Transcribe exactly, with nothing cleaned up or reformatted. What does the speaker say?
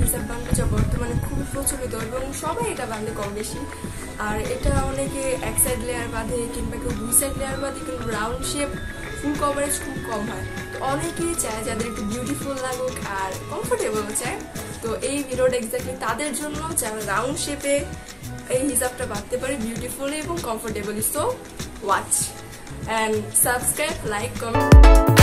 হিজাব বান্ধব যা বর্তমানে খুবই প্রচলিত এবং সবাই এটা বান্ধে কম বেশি। আর এটা অনেকে এক সাইড লেয়ার বাঁধে, কিংবা কেউ দুই সাইড লেয়ার বাঁধে, কিন্তু রাউন্ড শেপ ফুল কভারেজ খুব কম হয়। তো অনেকেই চায় যাদের একটু বিউটিফুল লাগুক আর কমফোর্টেবল চায়, তো এই ভিডিওটা এক্স্যাক্টলি তাদের জন্য যারা রাউন্ড শেপে এই হিজাবটা বাঁধতে পারে বিউটিফুলি এবং comfortably. So watch and subscribe, like, comment.